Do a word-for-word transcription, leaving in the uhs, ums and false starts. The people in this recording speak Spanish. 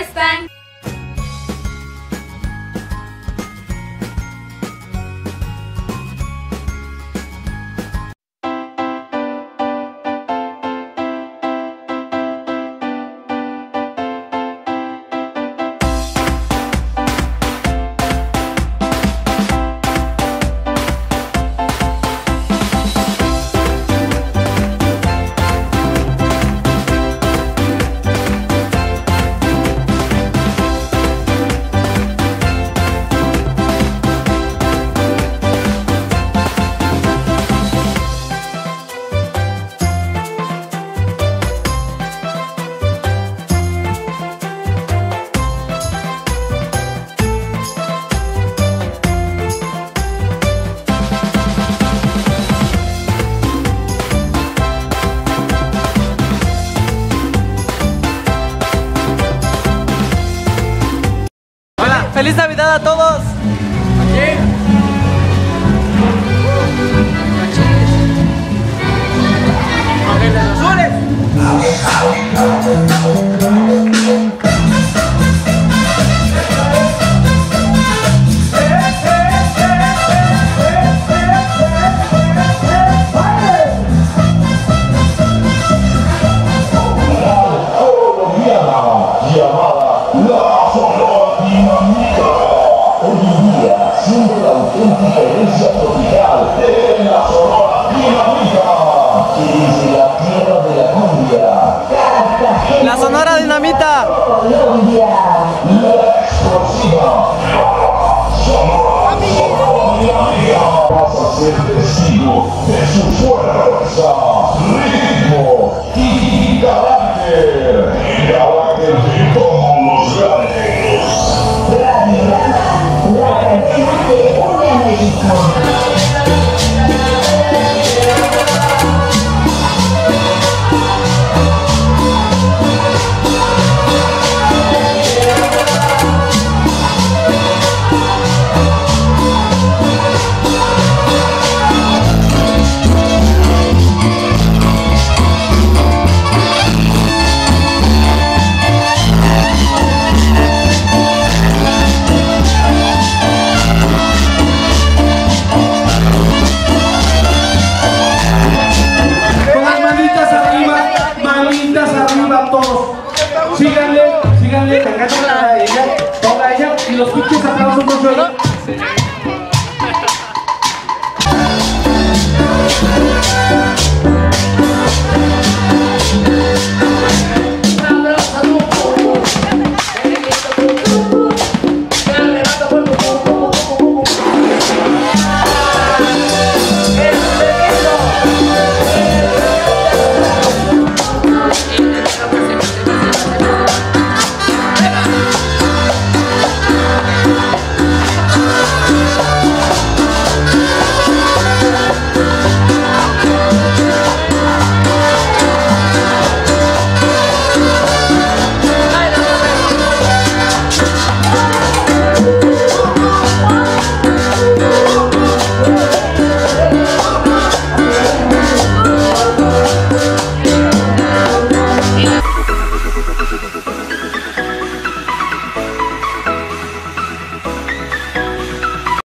están? ¡Feliz Navidad a todos! Síganle, síganle, sacando a ella, toda ella, y los pinches aplausos con suelo.